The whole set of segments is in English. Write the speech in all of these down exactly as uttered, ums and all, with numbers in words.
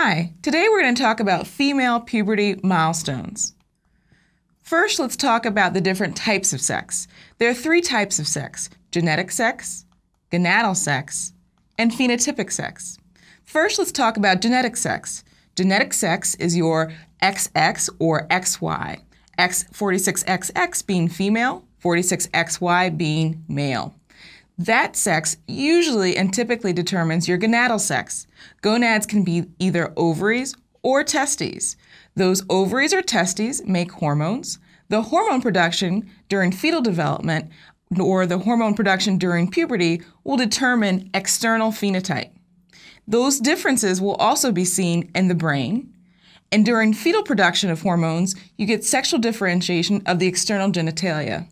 Hi, today we're going to talk about female puberty milestones. First, let's talk about the different types of sex. There are three types of sex: genetic sex, gonadal sex, and phenotypic sex. First, let's talk about genetic sex. Genetic sex is your X X or X Y, X forty-six X X being female, forty-six X Y being male. That sex usually and typically determines your gonadal sex. Gonads can be either ovaries or testes. Those ovaries or testes make hormones. The hormone production during fetal development or the hormone production during puberty will determine external phenotype. Those differences will also be seen in the brain. And during fetal production of hormones, you get sexual differentiation of the external genitalia.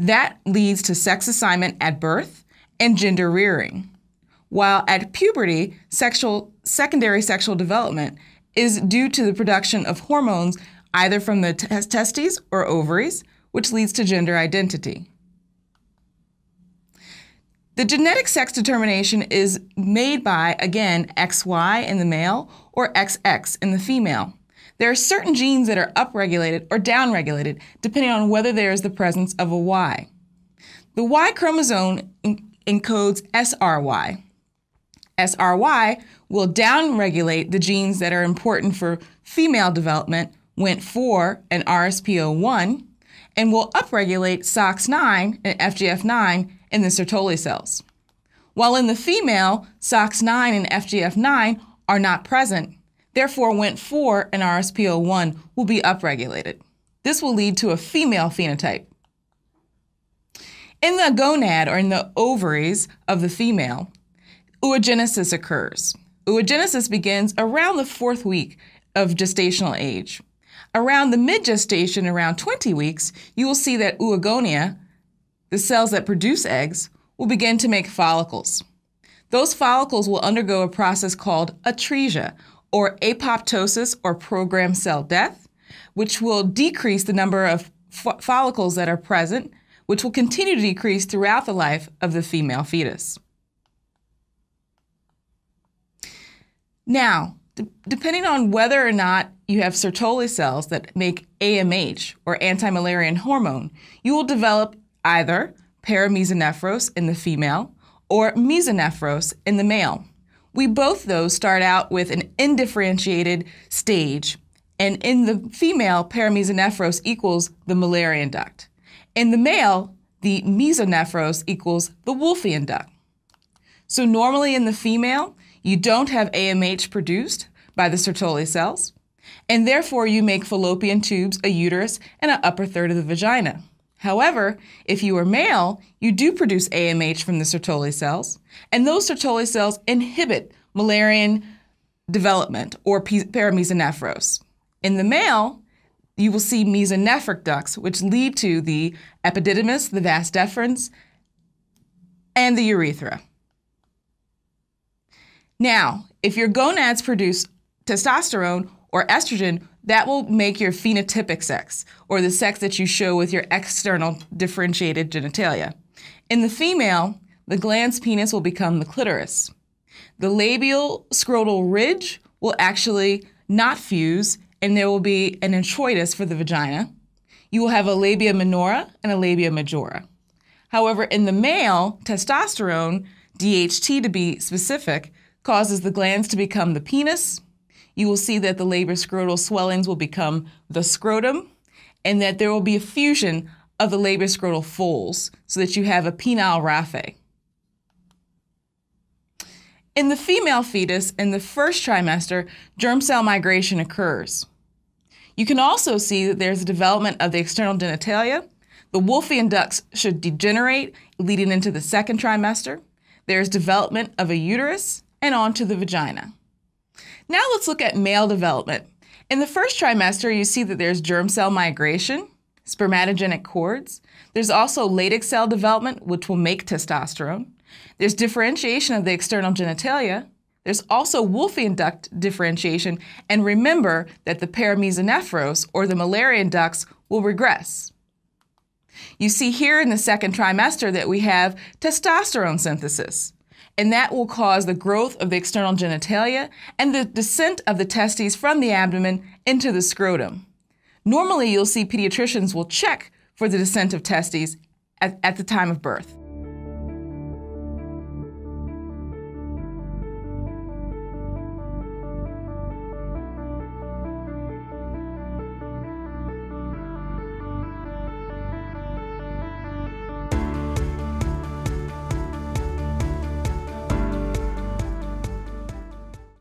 That leads to sex assignment at birth and gender rearing. While at puberty, sexual, secondary sexual development is due to the production of hormones either from the testes or ovaries, which leads to gender identity. The genetic sex determination is made by, again, X Y in the male or X X in the female. There are certain genes that are upregulated or downregulated depending on whether there is the presence of a Y. The Y chromosome encodes S R Y. S R Y will downregulate the genes that are important for female development, W N T four and R S P O one, and will upregulate S O X nine and F G F nine in the Sertoli cells. While in the female, S O X nine and F G F nine are not present. Therefore, W N T four and R S P O one will be upregulated. This will lead to a female phenotype. In the gonad, or in the ovaries of the female, oogenesis occurs. Oogenesis begins around the fourth week of gestational age. Around the mid-gestation, around twenty weeks, you will see that oogonia, the cells that produce eggs, will begin to make follicles. Those follicles will undergo a process called atresia, or apoptosis or programmed cell death, which will decrease the number of fo follicles that are present, which will continue to decrease throughout the life of the female fetus. Now, de depending on whether or not you have Sertoli cells that make A M H, or anti-malarian hormone, you will develop either paramesonephros in the female or mesonephros in the male. We both, though, start out with an indifferentiated stage, and in the female, paramesonephros equals the Müllerian duct. In the male, the mesonephros equals the Wolffian duct. So normally in the female, you don't have A M H produced by the Sertoli cells, and therefore you make fallopian tubes, a uterus, and an upper third of the vagina. However, if you are male, you do produce A M H from the Sertoli cells, and those Sertoli cells inhibit Müllerian development, or paramesonephros. In the male, you will see mesonephric ducts, which lead to the epididymis, the vas deferens, and the urethra. Now, if your gonads produce testosterone or estrogen, that will make your phenotypic sex, or the sex that you show with your external differentiated genitalia. In the female, the glans penis will become the clitoris. The labial scrotal ridge will actually not fuse, and there will be an introitus for the vagina. You will have a labia minora and a labia majora. However, in the male, testosterone, D H T to be specific, causes the glans to become the penis. You will see that the labia scrotal swellings will become the scrotum, and that there will be a fusion of the labia scrotal folds so that you have a penile raphe. In the female fetus, in the first trimester, germ cell migration occurs. You can also see that there's a development of the external genitalia. The Wolffian ducts should degenerate, leading into the second trimester. There's development of a uterus and onto the vagina. Now let's look at male development. In the first trimester, you see that there's germ cell migration, spermatogenic cords. There's also latex cell development, which will make testosterone. There's differentiation of the external genitalia. There's also Wolffian duct differentiation. And remember that the paramesonephros, or the Müllerian ducts, will regress. You see here in the second trimester that we have testosterone synthesis. and that will cause the growth of the external genitalia and the descent of the testes from the abdomen into the scrotum. Normally, you'll see pediatricians will check for the descent of testes at, at the time of birth.